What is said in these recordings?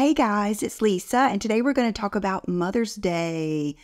Hey guys, it's Lisa, and today we're going to talk about Mother's Day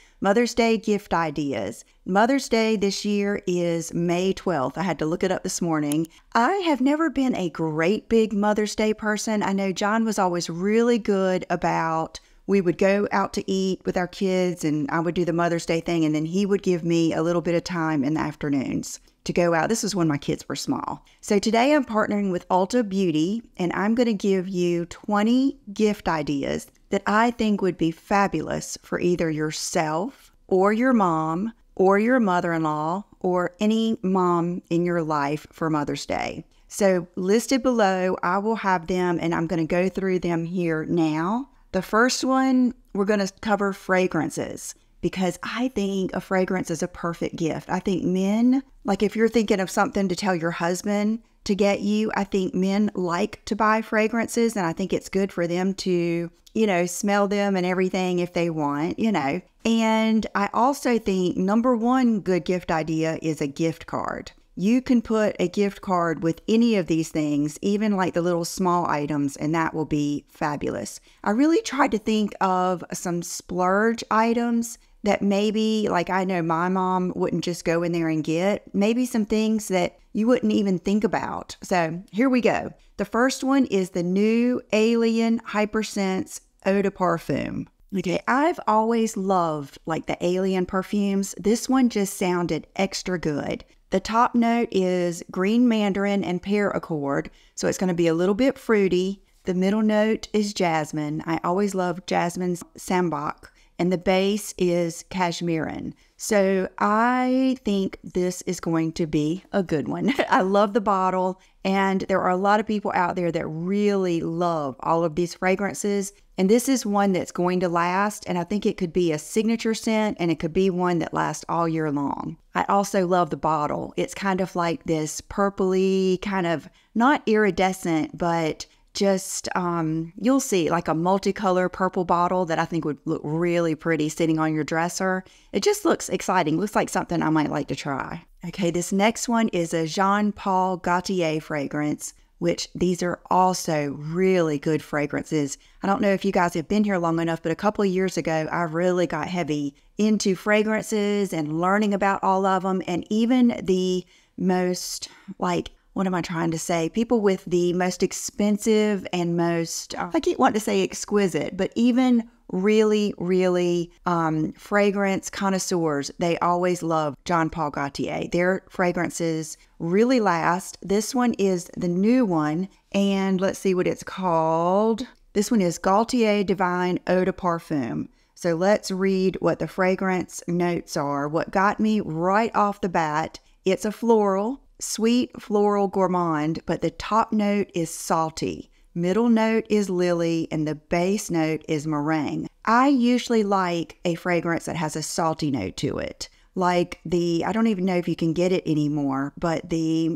gift ideas. Mother's Day this year is May 12th. I had to look it up this morning. I have never been a great big Mother's Day person. I know John was always really good about we would go out to eat with our kids, and I would do the Mother's Day thing, and then he would give me a little bit of time in the afternoons to go out. This is when my kids were small. So today I'm partnering with Ulta Beauty, and I'm going to give you 20 gift ideas that I think would be fabulous for either yourself or your mom or your mother-in-law or any mom in your life for Mother's Day. So listed below, I will have them, and I'm going to go through them here now. The first one, we're going to cover fragrances, because I think a fragrance is a perfect gift. I think men, like if you're thinking of something to tell your husband to get you, I think men like to buy fragrances, and I think it's good for them to, you know, smell them and everything if they want, you know. And I also think number one good gift idea is a gift card. You can put a gift card with any of these things, even like the little small items, and that will be fabulous. I really tried to think of some splurge items that maybe, like I know my mom wouldn't just go in there and get, maybe some things that you wouldn't even think about. So here we go. The first one is the new Alien Hypersense Eau de Parfum. Okay, I've always loved like the Alien perfumes. This one just sounded extra good. The top note is green mandarin and pear accord, so it's going to be a little bit fruity. The middle note is jasmine. I always love jasmine's sambac. And the base is cashmerin. So I think this is going to be a good one. I love the bottle, and there are a lot of people out there that really love all of these fragrances. And this is one that's going to last, and I think it could be a signature scent, and it could be one that lasts all year long. I also love the bottle. It's kind of like this purpley, kind of not iridescent, but just you'll see like a multicolor purple bottle that I think would look really pretty sitting on your dresser. It just looks exciting. Looks like something I might like to try. Okay, this next one is a Jean Paul Gaultier fragrance, which these are also really good fragrances. I don't know if you guys have been here long enough, but a couple of years ago, I really got heavy into fragrances and learning about all of them, and even the most like, what am I trying to say? People with the most expensive and most, I keep wanting to say exquisite, but even really, really fragrance connoisseurs, they always love Jean Paul Gaultier. Their fragrances really last. This one is the new one, and let's see what it's called. This one is Gaultier Divine Eau de Parfum. So let's read what the fragrance notes are. What got me right off the bat, it's a floral. Sweet floral gourmand, but the top note is salty, middle note is lily, and the base note is meringue. I usually like a fragrance that has a salty note to it, like the, I don't even know if you can get it anymore, but the,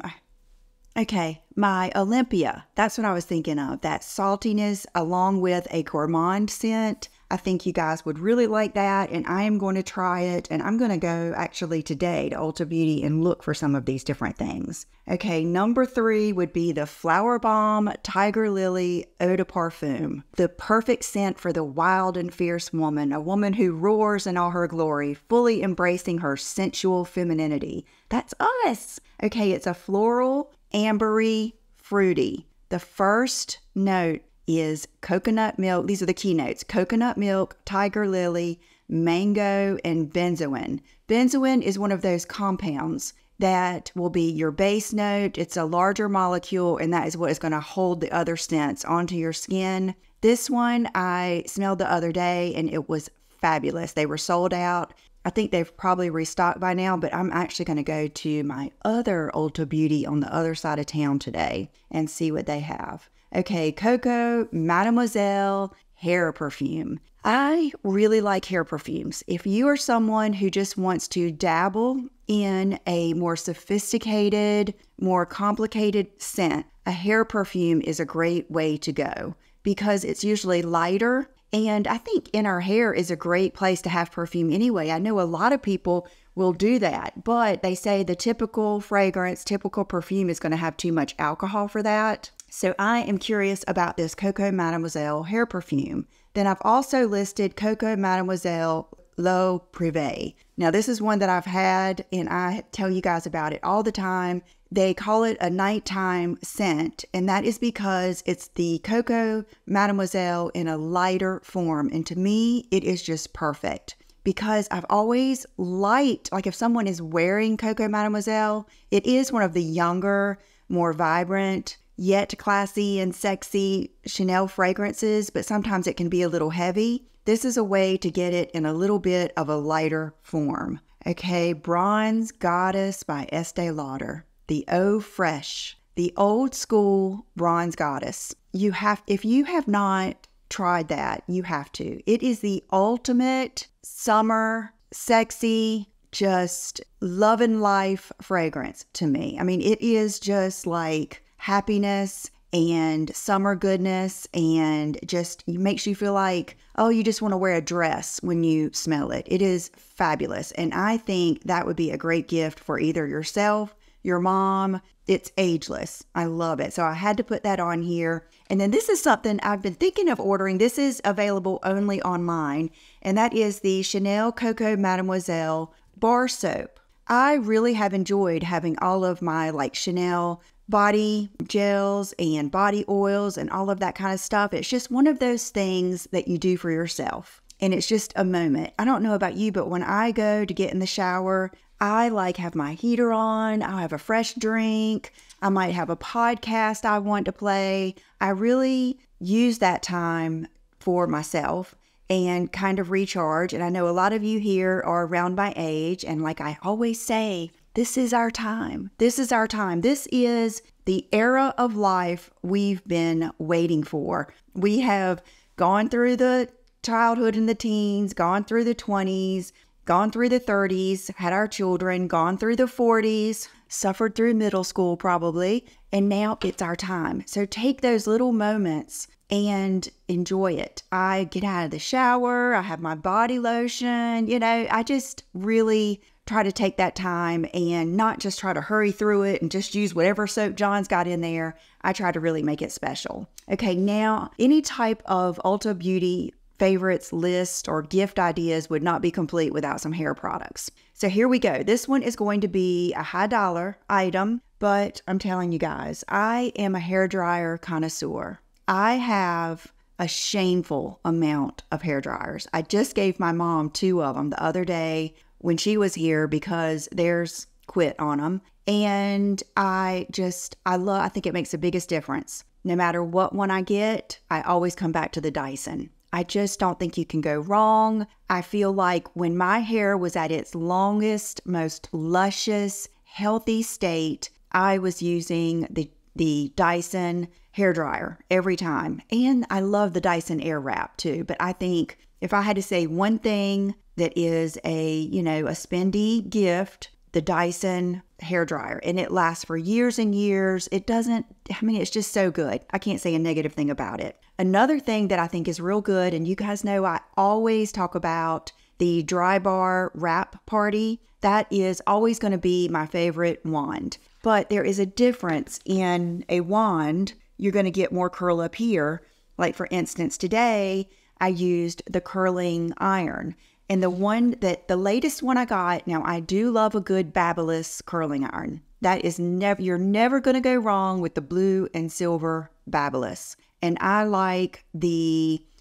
okay, my Olympia, that's what I was thinking of, that saltiness along with a gourmand scent. I think you guys would really like that, and I am going to try it, and I'm going to go actually today to Ulta Beauty and look for some of these different things. Okay, number three would be the Flowerbomb Tiger Lily Eau de Parfum. The perfect scent for the wild and fierce woman, a woman who roars in all her glory, fully embracing her sensual femininity. That's us! Okay, it's a floral, ambery, fruity. The first note is coconut milk. These are the keynotes: coconut milk, tiger lily, mango, and benzoin. Benzoin is one of those compounds that will be your base note. It's a larger molecule, and that is what is going to hold the other scents onto your skin. This one I smelled the other day, and it was fabulous. They were sold out. I think they've probably restocked by now, but I'm actually going to go to my other Ulta Beauty on the other side of town today and see what they have. Okay, Coco Mademoiselle Hair Perfume. I really like hair perfumes. If you are someone who just wants to dabble in a more sophisticated, more complicated scent, a hair perfume is a great way to go because it's usually lighter. And I think in our hair is a great place to have perfume anyway. I know a lot of people will do that, but they say the typical fragrance, typical perfume is going to have too much alcohol for that. So I am curious about this Coco Mademoiselle hair perfume. Then I've also listed Coco Mademoiselle L'Eau Privée. Now this is one that I've had and I tell you guys about it all the time. They call it a nighttime scent, and that is because it's the Coco Mademoiselle in a lighter form. And to me, it is just perfect because I've always liked, like if someone is wearing Coco Mademoiselle, it is one of the younger, more vibrant, yet classy and sexy Chanel fragrances, but sometimes it can be a little heavy. This is a way to get it in a little bit of a lighter form. Okay, Bronze Goddess by Estee Lauder. The O Fresh, the old school Bronze Goddess. You have, if you have not tried that, you have to. It is the ultimate summer, sexy, just love and life fragrance to me. I mean, it is just like happiness and summer goodness, and just makes you feel like, oh, you just want to wear a dress when you smell it. It is fabulous. And I think that would be a great gift for either yourself, your mom. It's ageless. I love it. So I had to put that on here. And then this is something I've been thinking of ordering. This is available only online, and that is the Chanel Coco Mademoiselle bar soap. I really have enjoyed having all of my like Chanel body gels and body oils and all of that kind of stuff. It's just one of those things that you do for yourself, and it's just a moment. I don't know about you, but when I go to get in the shower, I like have my heater on, I'll have a fresh drink, I might have a podcast I want to play. I really use that time for myself and kind of recharge. And I know a lot of you here are around my age, and like I always say, this is our time. This is our time. This is the era of life we've been waiting for. We have gone through the childhood and the teens, gone through the 20s, gone through the 30s, had our children, gone through the 40s, suffered through middle school probably, and now it's our time. So take those little moments and enjoy it. I get out of the shower, I have my body lotion, you know, I just really try to take that time and not just try to hurry through it and just use whatever soap John's got in there. I try to really make it special. Okay, now any type of Ulta Beauty favorites list or gift ideas would not be complete without some hair products. So here we go. This one is going to be a high dollar item, but I'm telling you guys, I am a hairdryer connoisseur. I have a shameful amount of hairdryers. I just gave my mom 2 of them the other day when she was here because theirs quit on them. And I think it makes the biggest difference. No matter what one I get, I always come back to the Dyson. I just don't think you can go wrong. I feel like when my hair was at its longest, most luscious, healthy state, I was using the Dyson hairdryer every time. And I love the Dyson Airwrap too, but I think if I had to say one thing that is a, you know, a spendy gift, the Dyson hairdryer, and it lasts for years and years. It doesn't, I mean, it's just so good. I can't say a negative thing about it. Another thing that I think is real good, and you guys know I always talk about the Drybar Wrap Party. That is always going to be my favorite wand. But there is a difference in a wand. You're going to get more curl up here. Like for instance, today I used the curling iron. And the latest one I got, now I do love a good Babyliss curling iron. That is never, you're never going to go wrong with the blue and silver Babyliss. And I like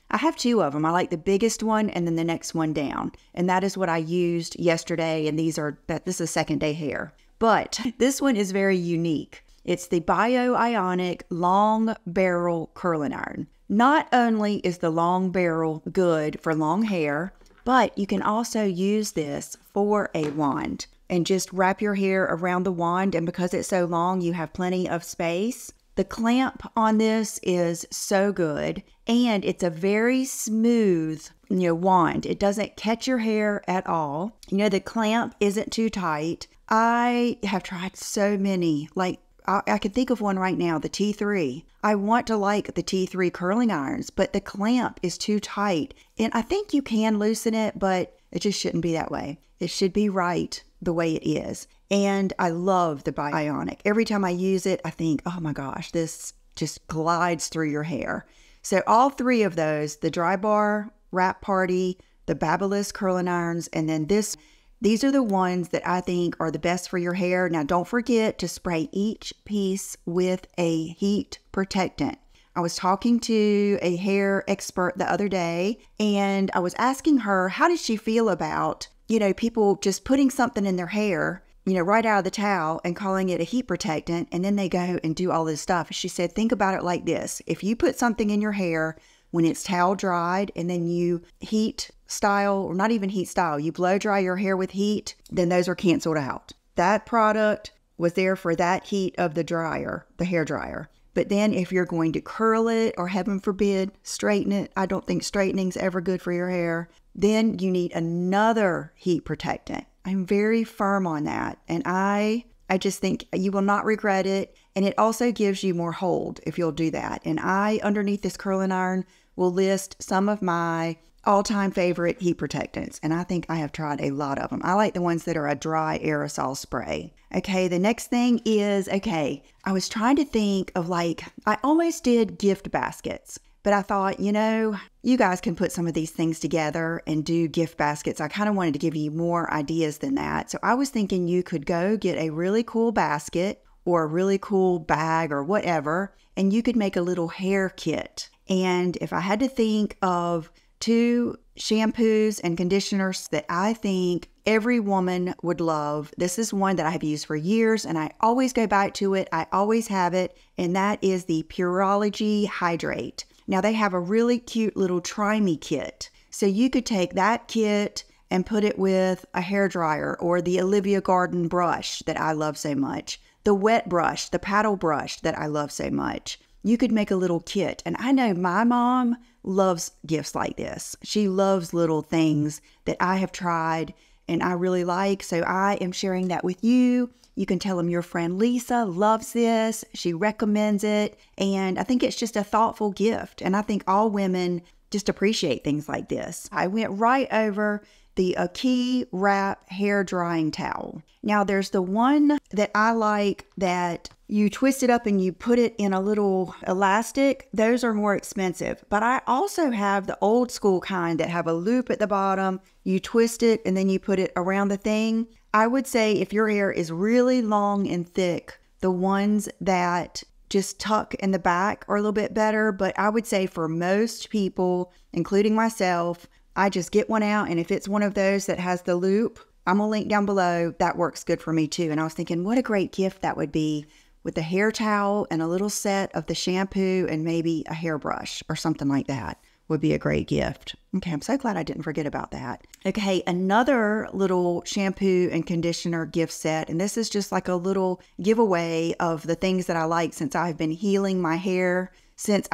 I have 2 of them. I like the biggest one and then the next one down. And that is what I used yesterday. And this is second day hair. But this one is very unique. It's the Bio Ionic Long Barrel Curling Iron. Not only is the long barrel good for long hair, but you can also use this for a wand and just wrap your hair around the wand. And because it's so long, you have plenty of space. The clamp on this is so good, and it's a very smooth, you know, wand. It doesn't catch your hair at all. You know, the clamp isn't too tight. I have tried so many, like I can think of one right now, the T3. I want to like the T3 curling irons, but the clamp is too tight. And I think you can loosen it, but it just shouldn't be that way. It should be right the way it is. And I love the Bio Ionic. Every time I use it, I think, oh my gosh, this just glides through your hair. So all three of those, the Drybar Wrap Party, the Babyliss curling irons, and then this, these are the ones that I think are the best for your hair. Now don't forget to spray each piece with a heat protectant. I was talking to a hair expert the other day, and I was asking her, how did she feel about, you know, people just putting something in their hair, you know, right out of the towel and calling it a heat protectant, and then they go and do all this stuff. She said, think about it like this. If you put something in your hair when it's towel dried and then you heat style, or not even heat style, you blow dry your hair with heat, then those are canceled out. That product was there for that heat of the dryer, the hair dryer. But then if you're going to curl it or heaven forbid, straighten it, I don't think straightening's ever good for your hair, then you need another heat protectant. I'm very firm on that. And I just think you will not regret it. And it also gives you more hold if you'll do that. And I, underneath this curling iron, will list some of my all-time favorite heat protectants. And I think I have tried a lot of them. I like the ones that are a dry aerosol spray. Okay, the next thing is, okay, I was trying to think of, like, I almost did gift baskets. But I thought, you know, you guys can put some of these things together and do gift baskets. I kind of wanted to give you more ideas than that. So I was thinking you could go get a really cool basket or a really cool bag or whatever, and you could make a little hair kit. And if I had to think of two shampoos and conditioners that I think every woman would love, this is one that I have used for years and I always go back to it. I always have it. And that is the Pureology Hydrate. Now they have a really cute little Try Me kit. So you could take that kit and put it with a hairdryer or the Olivia Garden brush that I love so much, the wet brush, the paddle brush that I love so much. You could make a little kit. And I know my mom loves gifts like this. She loves little things that I have tried and I really like. So I am sharing that with you. You can tell them your friend Lisa loves this. She recommends it. And I think it's just a thoughtful gift. And I think all women just appreciate things like this. I went right over the Aquis Wrap hair drying towel. Now there's the one that I like that you twist it up and you put it in a little elastic. Those are more expensive. But I also have the old school kind that have a loop at the bottom. You twist it and then you put it around the thing. I would say if your hair is really long and thick, the ones that just tuck in the back are a little bit better. But I would say for most people, including myself, I just get one out. And if it's one of those that has the loop, I'm going to link down below. That works good for me too. And I was thinking what a great gift that would be with a hair towel and a little set of the shampoo and maybe a hairbrush or something like that would be a great gift. Okay, I'm so glad I didn't forget about that. Okay, another little shampoo and conditioner gift set. And this is just like a little giveaway of the things that I like since I've been healing my hair since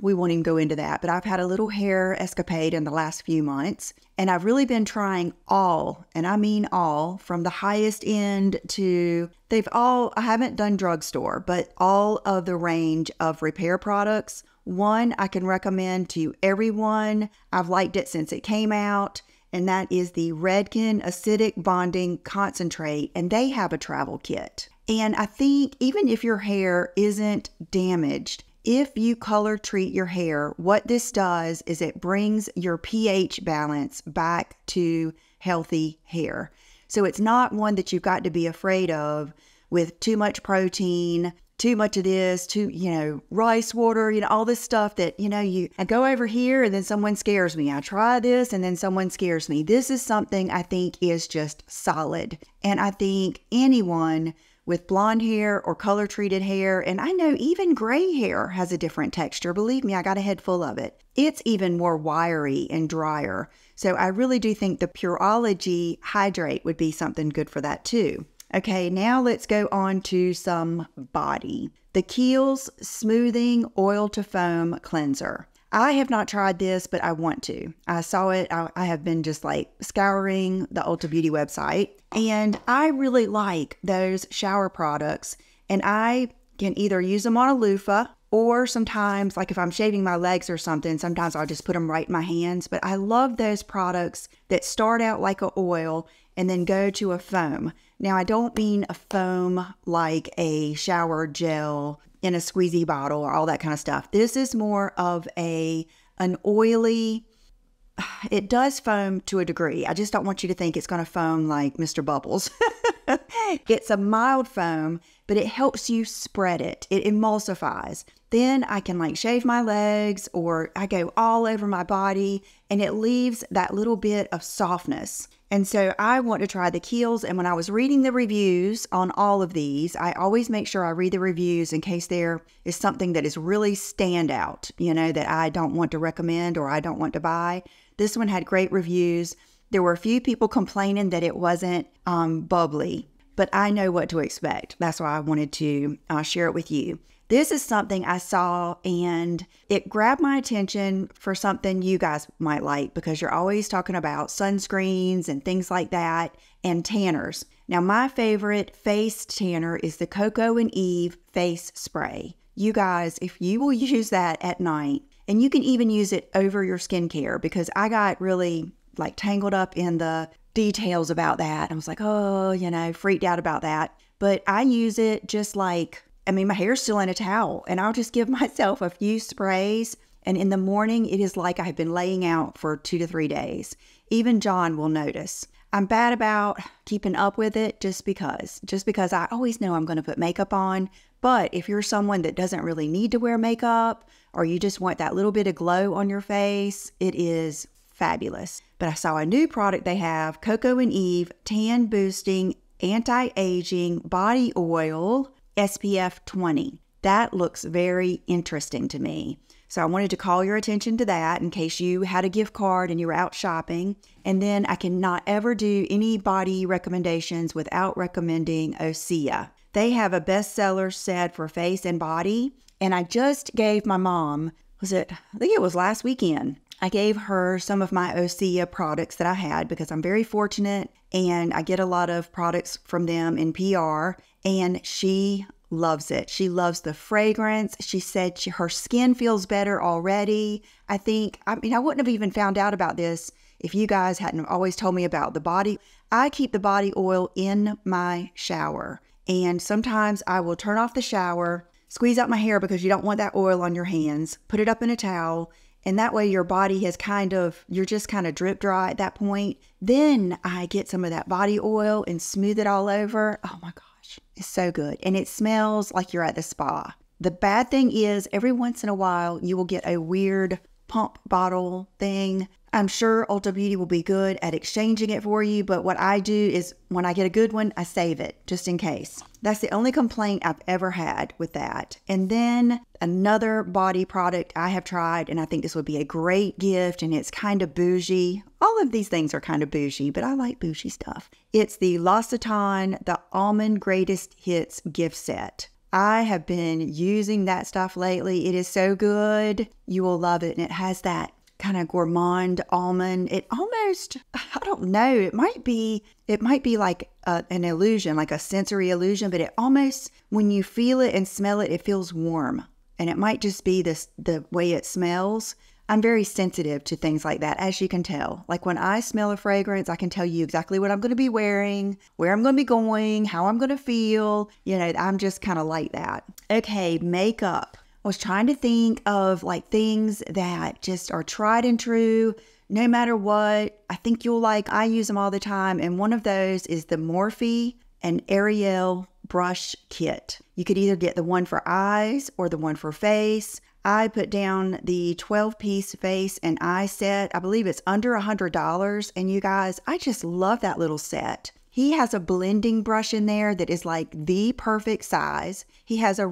we won't even go into that, but I've had a little hair escapade in the last few months. And I've really been trying all, and I mean all, from the highest end to I haven't done drugstore, but all of the range of repair products. One I can recommend to everyone. I've liked it since it came out, and that is the Redken Acidic Bonding Concentrate, and they have a travel kit. And I think even if your hair isn't damaged, if you color treat your hair, what this does is it brings your pH balance back to healthy hair. So it's not one that you've got to be afraid of with too much protein, too much of this, you know, rice water, you know, all this stuff that, you know, I go over here and then someone scares me. I try this and then someone scares me. This is something I think is just solid. And I think anyone with blonde hair or color treated hair, and I know even gray hair has a different texture. Believe me, I got a head full of it. It's even more wiry and drier. So I really do think the Pureology Hydrate would be something good for that too. Okay, now let's go on to some body. The Kiehl's Smoothing Oil-to-foam Cleanser. I have not tried this, but I want to. I saw it. I have been just like scouring the Ulta Beauty website. And I really like those shower products. And I can either use them on a loofah or sometimes, like if I'm shaving my legs or something, sometimes I'll just put them right in my hands. But I love those products that start out like an oil and then go to a foam. Now, I don't mean a foam like a shower gel in a squeezy bottle or all that kind of stuff. This is more of an oily, it does foam to a degree. I just don't want you to think it's going to foam like Mr. Bubbles. It's a mild foam, but it helps you spread it. It emulsifies. Then I can like shave my legs or I go all over my body and it leaves that little bit of softness. And so I want to try the Kiehl's, and when I was reading the reviews on all of these, I always make sure I read the reviews in case there is something that is really standout, you know, that I don't want to recommend or I don't want to buy. This one had great reviews. There were a few people complaining that it wasn't bubbly, but I know what to expect. That's why I wanted to share it with you. This is something I saw and it grabbed my attention for something you guys might like because you're always talking about sunscreens and things like that and tanners. Now, my favorite face tanner is the Coco and Eve face spray. You guys, if you will use that at night, and you can even use it over your skincare, because I got really like tangled up in the details about that. I was like, oh, you know, freaked out about that. But I use it just like, I mean, my hair's still in a towel, and I'll just give myself a few sprays, and in the morning, it is like I've been laying out for 2 to 3 days. Even John will notice. I'm bad about keeping up with it just because I always know I'm going to put makeup on, but if you're someone that doesn't really need to wear makeup, or you just want that little bit of glow on your face, it is fabulous. But I saw a new product they have, Coco and Eve Tan Boosting Anti-Aging Body Oil, SPF 20. That looks very interesting to me. So I wanted to call your attention to that in case you had a gift card and you were out shopping. And then I cannot ever do any body recommendations without recommending Osea. They have a bestseller set for face and body. And I just gave my mom, I think it was last weekend, I gave her some of my Osea products that I had because I'm very fortunate and I get a lot of products from them in PR, and she loves it. She loves the fragrance. She said her skin feels better already. I wouldn't have even found out about this if you guys hadn't always told me about the body. I keep the body oil in my shower, and sometimes I will turn off the shower, squeeze out my hair because you don't want that oil on your hands, put it up in a towel, and that way your body has you're just kind of drip dry at that point. Then I get some of that body oil and smooth it all over. Oh my gosh, it's so good. And it smells like you're at the spa. The bad thing is every once in a while, you will get a weird pump bottle thing. I'm sure Ulta Beauty will be good at exchanging it for you, but what I do is when I get a good one, I save it just in case. That's the only complaint I've ever had with that. And then another body product I have tried, and I think this would be a great gift, and it's kind of bougie. All of these things are kind of bougie, but I like bougie stuff. It's the L'Occitane, the Almond Greatest Hits gift set. I have been using that stuff lately. It is so good. You will love it, and it has that kind of gourmand almond. It almost, I don't know, it might be like an illusion, like a sensory illusion, but it almost, when you feel it and smell it, it feels warm. And it might just be the way it smells. I'm very sensitive to things like that, as you can tell. Like when I smell a fragrance, I can tell you exactly what I'm going to be wearing, where I'm going to be going, how I'm going to feel. You know, I'm just kind of like that. Okay, makeup. I was trying to think of like things that just are tried and true, no matter what. I think you'll like, I use them all the time. And one of those is the Morphe and Ariel brush kit. You could either get the one for eyes or the one for face. I put down the 12-piece face and eye set. I believe it's under $100. And you guys, I just love that little set. He has a blending brush in there that is like the perfect size. He has a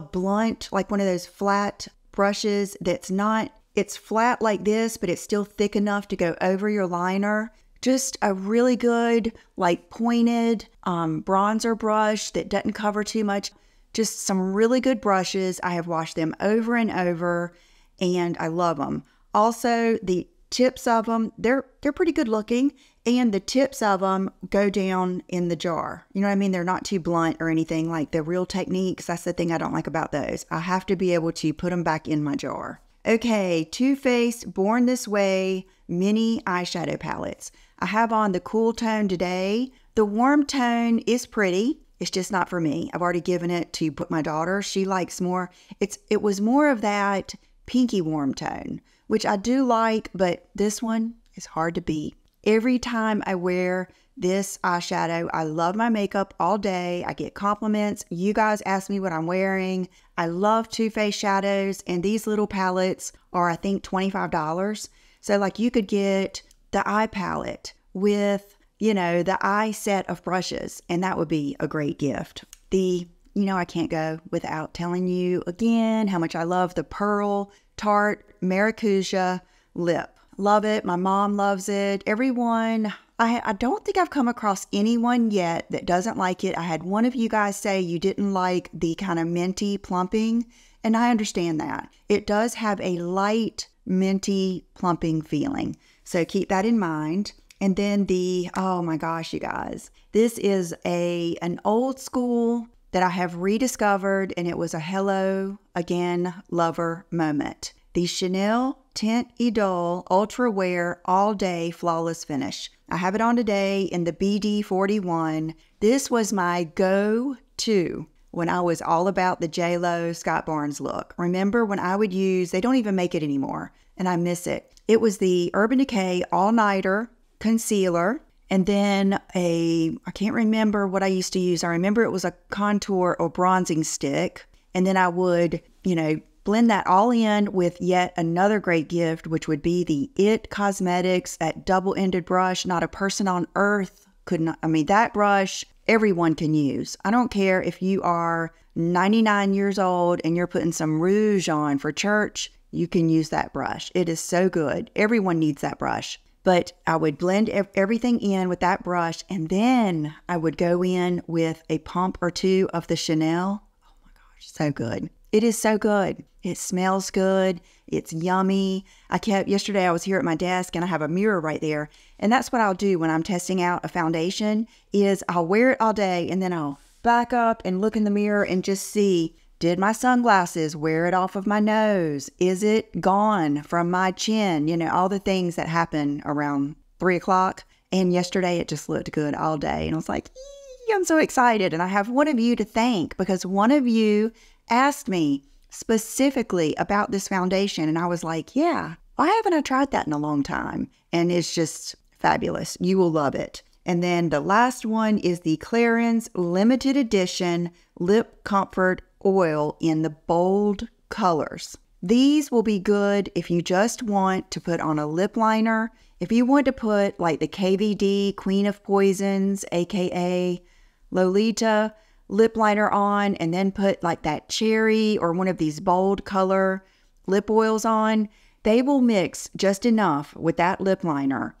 blunt, like one of those flat brushes that's not, it's flat like this, but it's still thick enough to go over your liner. Just a really good, like pointed bronzer brush that doesn't cover too much. Just some really good brushes. I have washed them over and over, and I love them. Also, the tips of them, they're pretty good looking. And the tips of them go down in the jar. You know what I mean? They're not too blunt or anything like the Real Techniques. That's the thing I don't like about those. I have to be able to put them back in my jar. Okay, Too Faced Born This Way mini eyeshadow palettes. I have on the cool tone today. The warm tone is pretty. It's just not for me. I've already given it to my daughter. She likes more. It was more of that pinky warm tone, which I do like, but this one is hard to beat. Every time I wear this eyeshadow, I love my makeup all day. I get compliments. You guys ask me what I'm wearing. I love Too Faced shadows, and these little palettes are, I think, $25. So, like, you could get the eye palette with, you know, the eye set of brushes, and that would be a great gift. You know, I can't go without telling you again how much I love the Pearl Tarte Maracuja lip. Love it. My mom loves it. Everyone, I don't think I've come across anyone yet that doesn't like it. I had one of you guys say you didn't like the kind of minty plumping, and I understand that. It does have a light minty plumping feeling, so keep that in mind. And then the, oh my gosh, you guys, this is an old school that I have rediscovered, and it was a hello again lover moment. The Chanel Tinted Idol Ultra Wear All Day Flawless Finish. I have it on today in the BD41. This was my go-to when I was all about the J.Lo Scott Barnes look. Remember when I would use, they don't even make it anymore, and I miss it. It was the Urban Decay All Nighter Concealer, and then I can't remember what I used to use. I remember it was a contour or bronzing stick, and then I would, you know, blend that all in with yet another great gift, which would be the It Cosmetics, that double-ended brush. Not a person on earth could not, I mean, that brush everyone can use. I don't care if you are 99 years old and you're putting some rouge on for church, you can use that brush. It is so good. Everyone needs that brush. But I would blend everything in with that brush, and then I would go in with a pump or two of the Chanel. Oh my gosh, so good. It is so good. It smells good. It's yummy. Yesterday I was here at my desk and I have a mirror right there. And that's what I'll do when I'm testing out a foundation is I'll wear it all day and then I'll back up and look in the mirror and just see, did my sunglasses wear it off of my nose? Is it gone from my chin? You know, all the things that happen around 3 o'clock. And yesterday it just looked good all day. And I was like, eee, I'm so excited. And I have one of you to thank because one of you asked me specifically about this foundation, and I was like, yeah, why haven't I tried that in a long time? And it's just fabulous. You will love it. And then the last one is the Clarins Limited Edition Lip Comfort Oil in the bold colors. These will be good if you just want to put on a lip liner, if you want to put like the KVD Queen of Poisons, aka Lolita, lip liner on, and then put like that cherry or one of these bold color lip oils on. They will mix just enough with that lip liner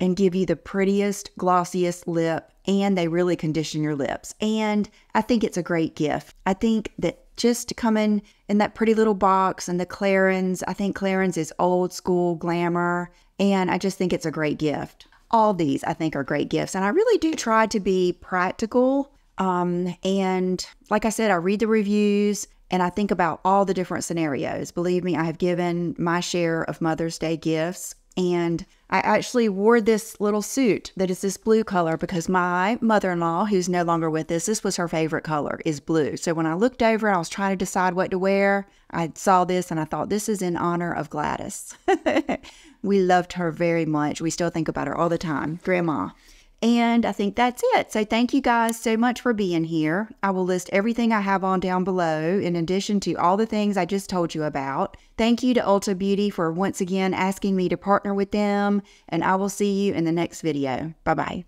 and give you the prettiest, glossiest lip, and they really condition your lips. And I think it's a great gift. I think that just coming in that pretty little box and the Clarins, I think Clarins is old school glamour, and I just think it's a great gift. All these I think are great gifts, and I really do try to be practical. And like I said, I read the reviews and I think about all the different scenarios. Believe me, I have given my share of Mother's Day gifts, and I actually wore this little suit that is this blue color because my mother-in-law, who's no longer with us, this was her favorite color, is blue. So when I looked over and I was trying to decide what to wear, I saw this and I thought, this is in honor of Gladys. We loved her very much. We still think about her all the time, Grandma. And I think that's it. So thank you guys so much for being here. I will list everything I have on down below in addition to all the things I just told you about. Thank you to Ulta Beauty for once again asking me to partner with them. And I will see you in the next video. Bye-bye.